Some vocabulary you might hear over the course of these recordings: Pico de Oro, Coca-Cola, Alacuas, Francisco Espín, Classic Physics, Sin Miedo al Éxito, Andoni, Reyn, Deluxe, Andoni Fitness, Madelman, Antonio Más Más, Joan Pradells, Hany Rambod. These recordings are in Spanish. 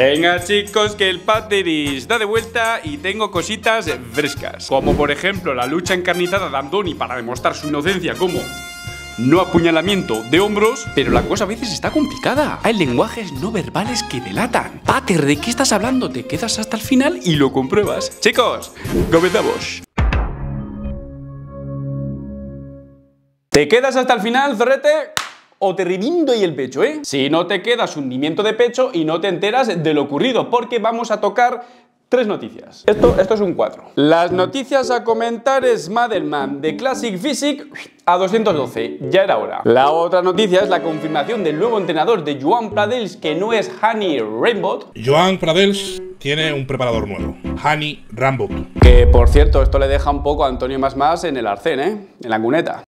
Venga chicos, que el Patiris da de vuelta y tengo cositas frescas, como por ejemplo la lucha encarnizada de Andoni para demostrar su inocencia como no apuñalamiento de hombros. Pero la cosa a veces está complicada. Hay lenguajes no verbales que delatan. Pater, ¿de qué estás hablando? Te quedas hasta el final y lo compruebas. Chicos, comenzamos. ¿Te quedas hasta el final, zorrete? O te reviento y el pecho, ¿eh? Si no te quedas, hundimiento de pecho y no te enteras de lo ocurrido, porque vamos a tocar 3 noticias. Esto es un 4. Las noticias a comentar es Madelman de Classic Physics a 212. Ya era hora. La otra noticia es la confirmación del nuevo entrenador de Joan Pradells, que no es Hany Rambod. Joan Pradells tiene un preparador nuevo, Hany Rambod. Que, por cierto, esto le deja un poco a Antonio Más Más en el arcén, ¿eh? En la cuneta.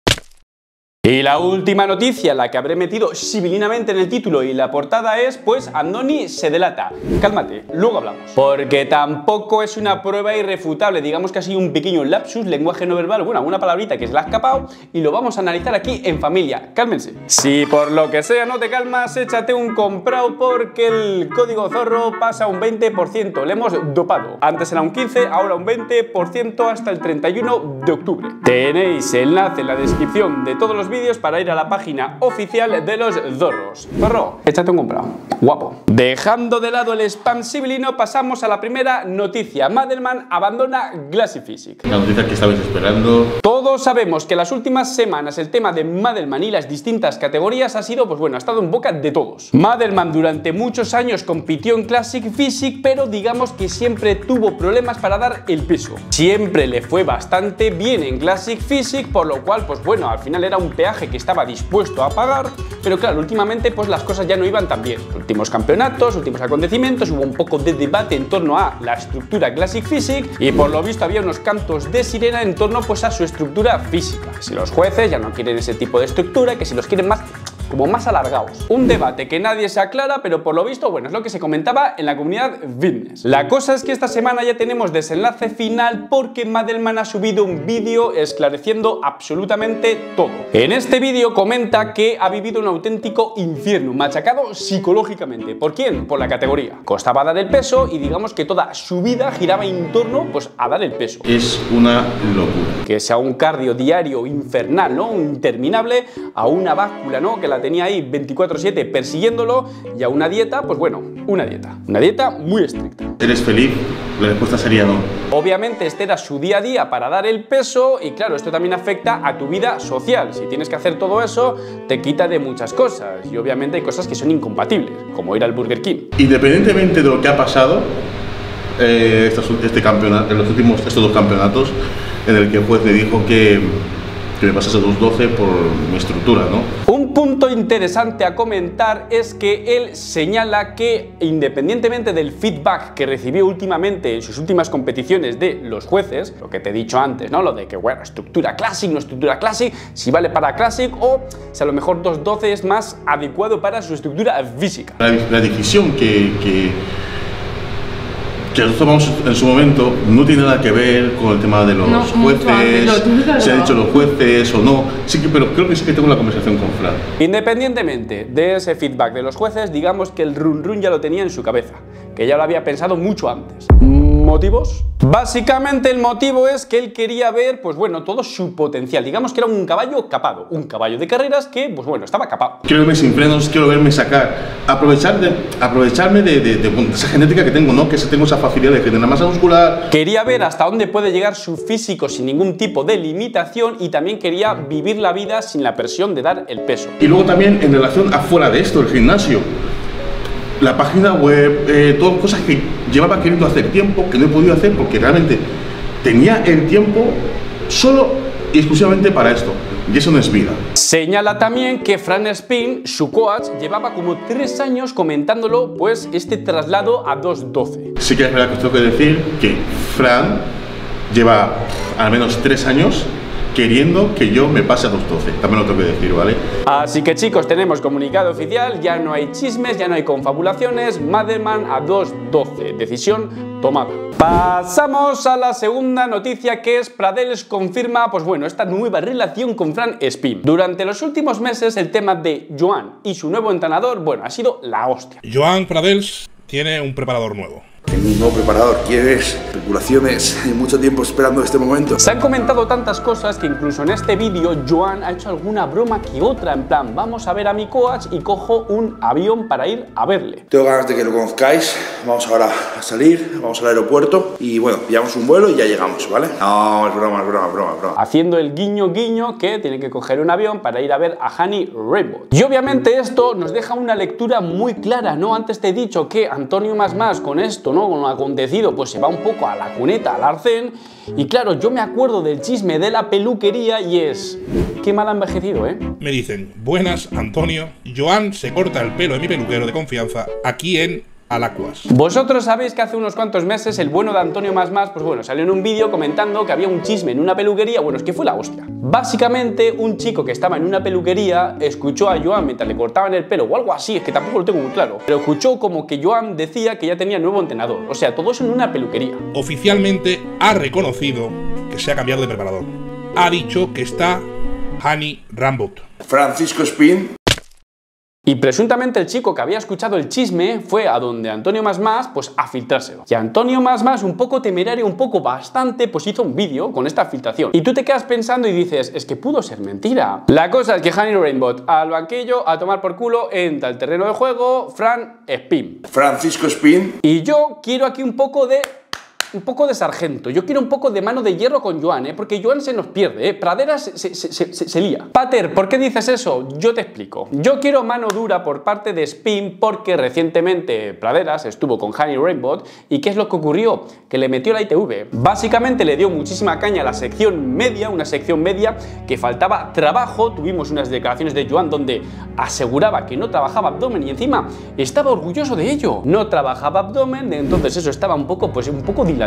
Y la última noticia, la que habré metido sibilinamente en el título y la portada, es pues Andoni se delata. Cálmate, luego hablamos. Porque tampoco es una prueba irrefutable, digamos que ha sido un pequeño lapsus, lenguaje no verbal, bueno, una palabrita que se la ha escapado y lo vamos a analizar aquí en familia. Cálmense. Si por lo que sea no te calmas, échate un comprado porque el código zorro pasa a un 20%, le hemos dopado. Antes era un 15, ahora un 20% hasta el 31 de octubre. Tenéis enlace en la descripción de todos los vídeos para ir a la página oficial de los zorros. Zorro, échate un comprado. Guapo. Dejando de lado el spam sibilino, pasamos a la primera noticia. Madelman abandona Classic Physics. La noticia que estabais esperando. Todos sabemos que las últimas semanas el tema de Madelman y las distintas categorías ha sido, pues bueno, ha estado en boca de todos. Madelman durante muchos años compitió en Classic Physics, pero digamos que siempre tuvo problemas para dar el peso. Siempre le fue bastante bien en Classic Physics, por lo cual, pues bueno, al final era un que estaba dispuesto a pagar, pero claro, últimamente pues las cosas ya no iban tan bien. Últimos campeonatos, últimos acontecimientos, hubo un poco de debate en torno a la estructura Classic Physics y por lo visto había unos cantos de sirena en torno pues a su estructura física. Si los jueces ya no quieren ese tipo de estructura, que si los quieren más, como más alargados. Un debate que nadie se aclara, pero por lo visto, bueno, es lo que se comentaba en la comunidad fitness. La cosa es que esta semana ya tenemos desenlace final porque Madelman ha subido un vídeo esclareciendo absolutamente todo. En este vídeo comenta que ha vivido un auténtico infierno, machacado psicológicamente. ¿Por quién? Por la categoría. Costaba dar el peso y digamos que toda su vida giraba en torno pues a dar el peso. Es una locura. Que sea un cardio diario infernal, ¿no? Interminable, a una báscula, ¿no? Que la tenía ahí 24/7 persiguiéndolo y a una dieta, pues bueno, una dieta muy estricta. ¿Eres feliz? La respuesta sería no. Obviamente este era su día a día para dar el peso y claro, esto también afecta a tu vida social. Si tienes que hacer todo eso, te quita de muchas cosas y obviamente hay cosas que son incompatibles, como ir al Burger King. Independientemente de lo que ha pasado este campeonato, en los últimos estos 2 campeonatos, en el que el juez me dijo que me pasase 212 por mi estructura, ¿no? Un punto interesante a comentar es que él señala que, independientemente del feedback que recibió últimamente en sus últimas competiciones de los jueces, lo que te he dicho antes, ¿no? Lo de que, bueno, estructura Classic, no estructura Classic, si vale para Classic o si a lo mejor 212 es más adecuado para su estructura física. La decisión que nosotros tomamos en su momento no tiene nada que ver con el tema de los jueces, si han dicho los jueces o no. Sí que, pero creo que sí que tengo la conversación con Fran. Independientemente de ese feedback de los jueces, digamos que el run run ya lo tenía en su cabeza, que ya lo había pensado mucho antes. ¿Motivos? Básicamente el motivo es que él quería ver, pues bueno, todo su potencial. Digamos que era un caballo capado, un caballo de carreras que, pues bueno, estaba capado. Quiero verme sin frenos, quiero verme sacar, aprovecharme de esa genética que tengo, ¿no? Que tengo esa facilidad de generar masa muscular. Quería ver hasta dónde puede llegar su físico sin ningún tipo de limitación y también quería vivir la vida sin la presión de dar el peso. Y luego también en relación afuera de esto, el gimnasio. La página web, todas cosas que llevaba queriendo hacer tiempo, que no he podido hacer porque realmente tenía el tiempo solo y exclusivamente para esto. Y eso no es vida. Señala también que Francisco Espín, su coach, llevaba como 3 años comentándolo, pues este traslado a 212. Sí que es verdad que os tengo que decir que Fran lleva al menos 3 años queriendo que yo me pase a 212, también lo tengo que decir, ¿vale? Así que chicos, tenemos comunicado oficial, ya no hay chismes, ya no hay confabulaciones, Madelman a 212, decisión tomada. Pasamos a la segunda noticia, que es Pradells confirma, pues bueno, esta nueva relación con Fran Espín. Durante los últimos meses el tema de Joan y su nuevo entrenador, bueno, ha sido la hostia. Joan Pradells tiene un preparador nuevo. Tengo un nuevo preparador, ¿quieres? Especulaciones, hay mucho tiempo esperando este momento. Se han comentado tantas cosas que incluso en este vídeo Joan ha hecho alguna broma que otra, en plan, vamos a ver a mi coach y cojo un avión para ir a verle. Tengo ganas de que lo conozcáis, vamos ahora a salir, vamos al aeropuerto y bueno, pillamos un vuelo y ya llegamos, ¿vale? No, es broma, es broma, es broma, es broma. Haciendo el guiño guiño que tiene que coger un avión para ir a ver a Hany Rambod. Y obviamente esto nos deja una lectura muy clara, ¿no? Antes te he dicho que Antonio Más Más con esto, ¿no? Con lo acontecido, pues se va un poco a la cuneta, al arcén, y claro, yo me acuerdo del chisme de la peluquería y es... qué mal ha envejecido, ¿eh? Me dicen, buenas, Antonio, Joan se corta el pelo de mi peluquero de confianza aquí en... Alacuas. Vosotros sabéis que hace unos cuantos meses el bueno de Antonio Más Más, pues bueno, salió en un vídeo comentando que había un chisme en una peluquería. Bueno, es que fue la hostia. Básicamente, un chico que estaba en una peluquería escuchó a Joan mientras le cortaban el pelo o algo así, es que tampoco lo tengo muy claro, pero escuchó como que Joan decía que ya tenía nuevo entrenador. O sea, todo eso en una peluquería. Oficialmente ha reconocido que se ha cambiado de preparador. Ha dicho que está Hany Rambod. Francisco Espín. Y presuntamente el chico que había escuchado el chisme fue a donde Antonio Más Más, pues a filtrárselo. Y Antonio Más Más, un poco temerario, un poco bastante, pues hizo un vídeo con esta filtración. Y tú te quedas pensando y dices, es que pudo ser mentira. La cosa es que Hany Rambod al banquillo, a tomar por culo, entra al terreno de juego Fran Espín. Francisco Espín. Y yo quiero aquí un poco de sargento, yo quiero un poco de mano de hierro con Joan, ¿eh? Porque Joan se nos pierde, ¿eh? Praderas se lía. Pater, ¿por qué dices eso? Yo te explico. Yo quiero mano dura por parte de Spin porque recientemente Praderas estuvo con Hany Rambod y ¿qué es lo que ocurrió? Que le metió la ITV. Básicamente le dio muchísima caña a la sección media, una sección media que faltaba trabajo. Tuvimos unas declaraciones de Joan donde aseguraba que no trabajaba abdomen y encima estaba orgulloso de ello. No trabajaba abdomen, entonces eso estaba un poco dilatado,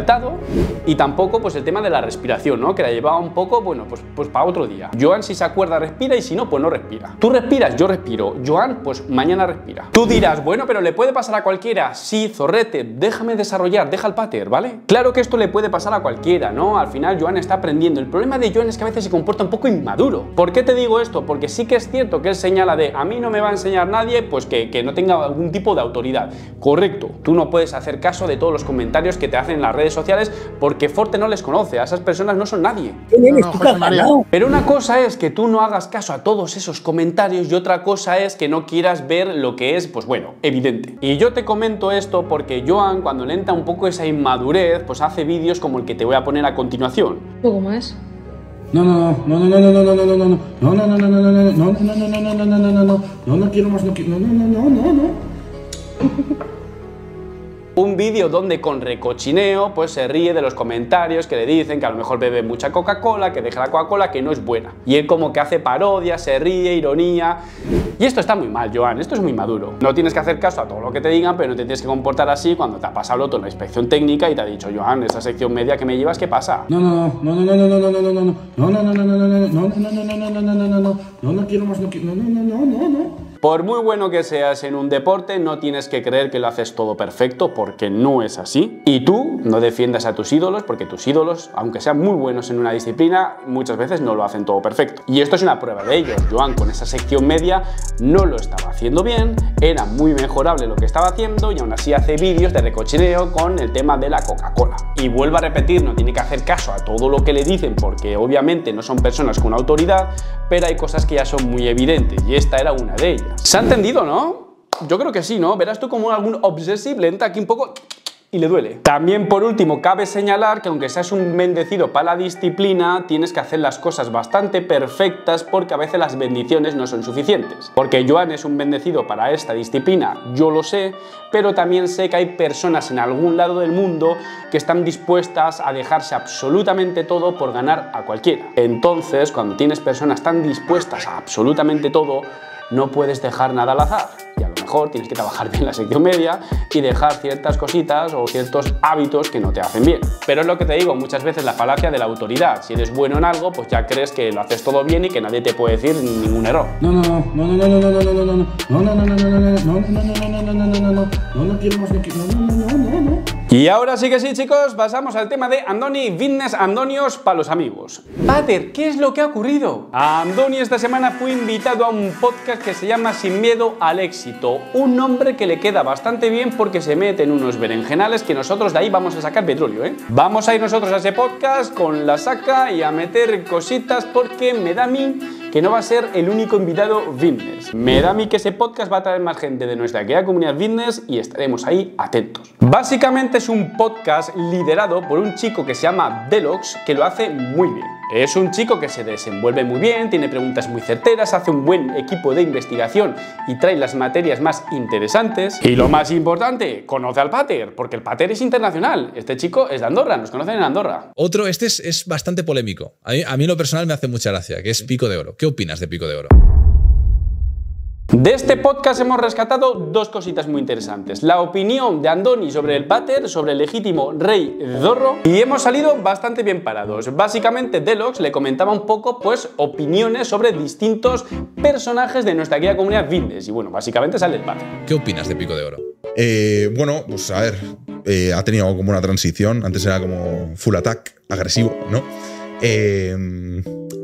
y tampoco pues el tema de la respiración, ¿no? Que la llevaba un poco, bueno, pues para otro día. Joan, si se acuerda, respira, y si no, pues no respira. Tú respiras, yo respiro. Joan, pues mañana respira. Tú dirás, bueno, pero le puede pasar a cualquiera. Sí, zorrete, déjame desarrollar, deja el pater, ¿vale? Claro que esto le puede pasar a cualquiera, ¿no? Al final Joan está aprendiendo. El problema de Joan es que a veces se comporta un poco inmaduro. ¿Por qué te digo esto? Porque sí que es cierto que él señala de, a mí no me va a enseñar nadie, pues que no tenga algún tipo de autoridad. Correcto, tú no puedes hacer caso de todos los comentarios que te hacen en las redes sociales porque Forte no les conoce, a esas personas no son nadie. No. Pero una cosa es que tú no hagas caso a todos esos comentarios y otra cosa es que no quieras ver lo que es, pues bueno, evidente. Y yo te comento esto porque Joan, cuando le entra un poco esa inmadurez, pues hace vídeos como el que te voy a poner a continuación. ¿Un poco más? No. Un vídeo donde con recochineo pues se ríe de los comentarios que le dicen que a lo mejor bebe mucha Coca-Cola, que deja la Coca-Cola, que no es buena. Y él como que hace parodia, se ríe, ironía. Y esto está muy mal, Joan, esto es muy maduro. No tienes que hacer caso a todo lo que te digan, pero no te tienes que comportar así cuando te ha pasado el otro en la inspección técnica y te ha dicho, Joan, esa sección media que me llevas, ¿qué pasa? No. Por muy bueno que seas en un deporte, no tienes que creer que lo haces todo perfecto, porque no es así. Y tú no defiendas a tus ídolos, porque tus ídolos, aunque sean muy buenos en una disciplina, muchas veces no lo hacen todo perfecto. Y esto es una prueba de ello. Joan, con esa sección media, no lo estaba haciendo bien, era muy mejorable lo que estaba haciendo y aún así hace vídeos de recochineo con el tema de la Coca-Cola. Y vuelvo a repetir, no tiene que hacer caso a todo lo que le dicen, porque obviamente no son personas con autoridad, pero hay cosas que ya son muy evidentes, y esta era una de ellas. ¿Se ha entendido, no? Yo creo que sí, ¿no? Verás tú como algún obsesivo le entra aquí un poco y le duele. También, por último, cabe señalar que aunque seas un bendecido para la disciplina, tienes que hacer las cosas bastante perfectas porque a veces las bendiciones no son suficientes. Porque Joan es un bendecido para esta disciplina, yo lo sé, pero también sé que hay personas en algún lado del mundo que están dispuestas a dejarse absolutamente todo por ganar a cualquiera. Entonces, cuando tienes personas tan dispuestas a absolutamente todo, no puedes dejar nada al azar. Y a lo mejor tienes que trabajar bien la sección media y dejar ciertas cositas o ciertos hábitos que no te hacen bien. Pero es lo que te digo, muchas veces la falacia de la autoridad. Si eres bueno en algo, pues ya crees que lo haces todo bien y que nadie te puede decir ningún error. No. Y ahora sí que sí, chicos, pasamos al tema de Andoni Fitness, Andonios para los amigos. Pater, ¿qué es lo que ha ocurrido? Andoni esta semana fue invitado a un podcast que se llama Sin Miedo al Éxito. Un nombre que le queda bastante bien porque se mete en unos berenjenales que nosotros de ahí vamos a sacar petróleo, ¿eh? Vamos a ir nosotros a ese podcast con la saca y a meter cositas porque me da a mí que no va a ser el único invitado fitness. Me da a mí que ese podcast va a traer más gente de nuestra querida comunidad fitness y estaremos ahí atentos. Básicamente es un podcast liderado por un chico que se llama Deluxe, que lo hace muy bien. Es un chico que se desenvuelve muy bien, tiene preguntas muy certeras, hace un buen equipo de investigación y trae las materias más interesantes. Y lo más importante, conoce al Pater, porque el Pater es internacional. Este chico es de Andorra, nos conocen en Andorra. Otro, este es bastante polémico. A mí lo personal me hace mucha gracia, que es Pico de Oro. ¿Qué opinas de Pico de Oro? De este podcast hemos rescatado dos cositas muy interesantes. La opinión de Andoni sobre el Pater, sobre el legítimo rey Zorro, y hemos salido bastante bien parados. Básicamente, Deluxe le comentaba un poco, pues, opiniones sobre distintos personajes de nuestra querida comunidad fitness. Y bueno, básicamente sale el Pater. ¿Qué opinas de Pico de Oro? Bueno, pues a ver, ha tenido como una transición. Antes era como full attack, agresivo, ¿no?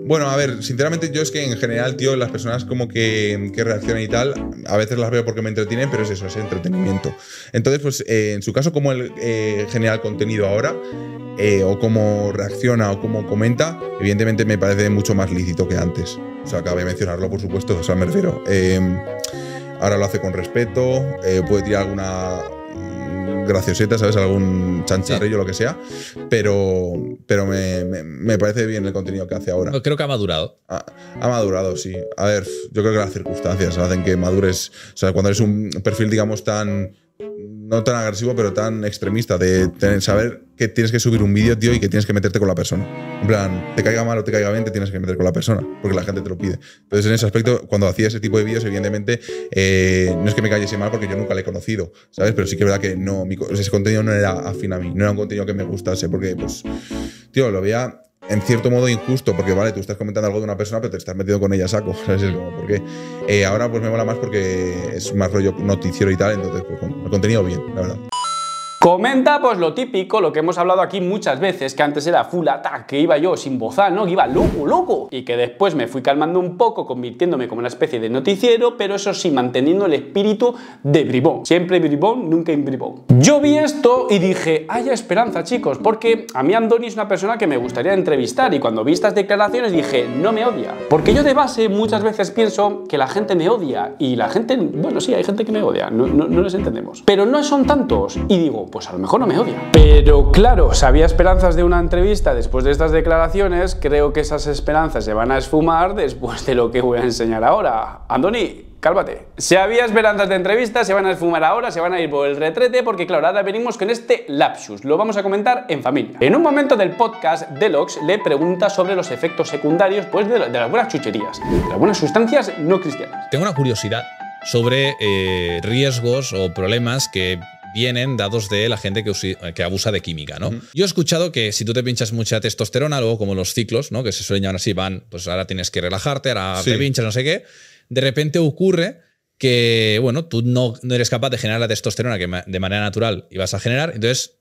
Bueno, a ver, sinceramente yo es que en general, tío, las personas como que reaccionan y tal, a veces las veo porque me entretienen, pero es eso, es entretenimiento. Entonces, pues en su caso, como él genera el contenido ahora, o cómo reacciona o cómo comenta, evidentemente me parece mucho más lícito que antes. O sea, acabé de mencionarlo, por supuesto, o sea, me refiero. Ahora lo hace con respeto, puede tirar alguna gracioseta, ¿sabes? Algún chancharrillo, sí, lo que sea. Pero me parece bien el contenido que hace ahora. Creo que ha madurado. Ha madurado, sí. A ver, yo creo que las circunstancias hacen que madures. O sea, cuando eres un perfil, digamos, tan... no tan agresivo, pero tan extremista, de tener, saber que tienes que subir un vídeo, tío, y que tienes que meterte con la persona. En plan, te caiga mal o te caiga bien, te tienes que meter con la persona, porque la gente te lo pide. Entonces, en ese aspecto, cuando hacía ese tipo de vídeos, evidentemente, no es que me cayese mal, porque yo nunca le he conocido, ¿sabes? Pero sí que es verdad que no, ese contenido no era afín a mí, no era un contenido que me gustase, porque, pues, tío, lo veía en cierto modo injusto, porque vale, tú estás comentando algo de una persona, pero te estás metido con ella a saco, ¿sabes? Es como, ¿por qué? Ahora pues me mola más porque es más rollo noticiero y tal, entonces pues el contenido bien, la verdad. Comenta pues lo típico, lo que hemos hablado aquí muchas veces, que antes era full attack, que iba yo sin bozal, ¿no? Que iba loco, loco. Y que después me fui calmando un poco, convirtiéndome como una especie de noticiero, pero eso sí, manteniendo el espíritu de bribón. Siempre bribón, nunca imbribón. Yo vi esto y dije, haya esperanza, chicos, porque a mí Andoni es una persona que me gustaría entrevistar, y cuando vi estas declaraciones dije, no me odia. Porque yo de base muchas veces pienso que la gente me odia, y la gente, bueno, sí, hay gente que me odia, no les entendemos. Pero no son tantos, y digo, pues a lo mejor no me odia. Pero claro, si había esperanzas de una entrevista después de estas declaraciones, creo que esas esperanzas se van a esfumar después de lo que voy a enseñar ahora. Andoni, cálmate. Si había esperanzas de entrevista, se van a esfumar ahora, se van a ir por el retrete, porque claro, ahora venimos con este lapsus. Lo vamos a comentar en familia. En un momento del podcast, Deluxe le pregunta sobre los efectos secundarios, pues, de las buenas chucherías, de las buenas sustancias no cristianas. Tengo una curiosidad sobre riesgos o problemas que vienen dados de la gente que abusa de química, ¿no? Yo he escuchado que si tú te pinchas mucha testosterona, luego como los ciclos, ¿no? Que se suelen llamar así, van, pues ahora tienes que relajarte, ahora sí, te pinchas, no sé qué. De repente ocurre que, bueno, tú no eres capaz de generar la testosterona que de manera natural ibas a generar, entonces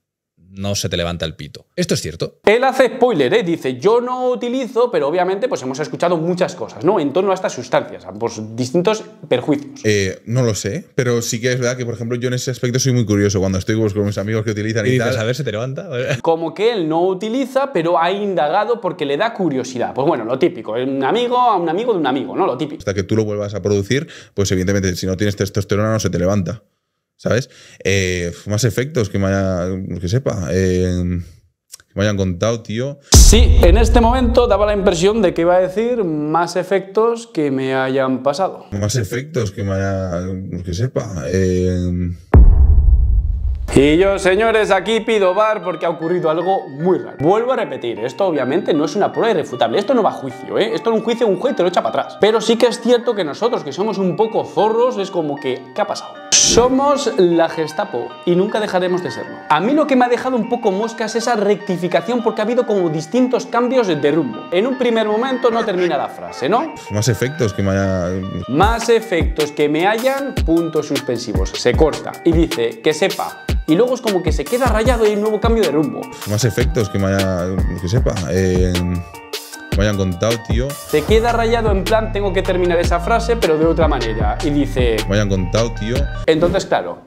no se te levanta el pito. ¿Esto es cierto? Él hace spoiler, ¿eh? Dice, yo no utilizo, pero obviamente pues hemos escuchado muchas cosas, ¿no? En torno a estas sustancias, a pues, distintos perjuicios. No lo sé, pero sí que es verdad que, por ejemplo, yo en ese aspecto soy muy curioso cuando estoy con mis amigos que utilizan y tal. A ver, ¿se te levanta? Como que él no utiliza, pero ha indagado porque le da curiosidad. Pues bueno, lo típico, un amigo a un amigo de un amigo, ¿no? Lo típico. Hasta que tú lo vuelvas a producir, pues evidentemente, si no tienes testosterona no se te levanta, ¿sabes? Más efectos que me haya, que sepa, que me hayan contado, tío. Sí, en este momento daba la impresión de que iba a decir más efectos que me hayan pasado. Más efectos que me haya, que sepa. Y yo, señores, aquí pido bar porque ha ocurrido algo muy raro. Vuelvo a repetir, esto obviamente no es una prueba irrefutable, esto no va a juicio, ¿eh? Esto en un juez te lo echa para atrás. Pero sí que es cierto que nosotros, que somos un poco zorros, es como que, ¿qué ha pasado? Somos la Gestapo y nunca dejaremos de serlo. A mí lo que me ha dejado un poco mosca es esa rectificación, porque ha habido como distintos cambios de rumbo. En un primer momento no termina la frase, ¿no? Más efectos que me hayan... Más efectos que me hayan... puntos suspensivos. Se corta y dice, que sepa... y luego es como que se queda rayado y hay un nuevo cambio de rumbo. Más efectos que me haya, que sepa. Me hayan contado, tío. Se queda rayado en plan, tengo que terminar esa frase, pero de otra manera. Y dice... Me hayan contado, tío. Entonces, claro,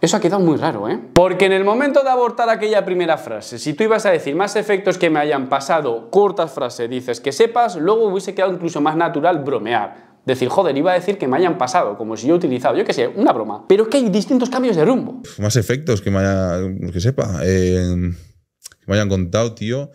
eso ha quedado muy raro, ¿eh? Porque en el momento de abortar aquella primera frase, si tú ibas a decir más efectos que me hayan pasado, cortas frases, dices que sepas, luego hubiese quedado incluso más natural bromear. Decir, joder, iba a decir que me hayan pasado, como si yo he utilizado, yo qué sé, una broma. Pero es que hay distintos cambios de rumbo. Más efectos que me hayan... que sepa. Que me hayan contado, tío.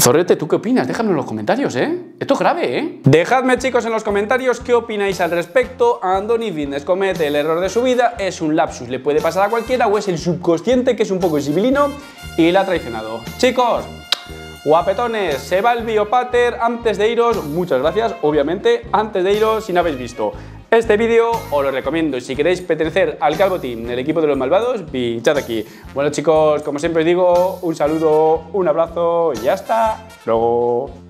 Zorrete, ¿tú qué opinas? Déjame en los comentarios, ¿eh? Esto es grave, ¿eh? Dejadme, chicos, en los comentarios qué opináis al respecto. Andoni Fitness comete el error de su vida, es un lapsus, le puede pasar a cualquiera, o es el subconsciente que es un poco sibilino y la ha traicionado. Chicos, guapetones, se va el biopater. Antes de iros, muchas gracias, obviamente, antes de iros, si no habéis visto este vídeo, os lo recomiendo. Si queréis pertenecer al Calvo Team, el equipo de los malvados, pinchad aquí. Bueno, chicos, como siempre os digo, un saludo, un abrazo y hasta luego.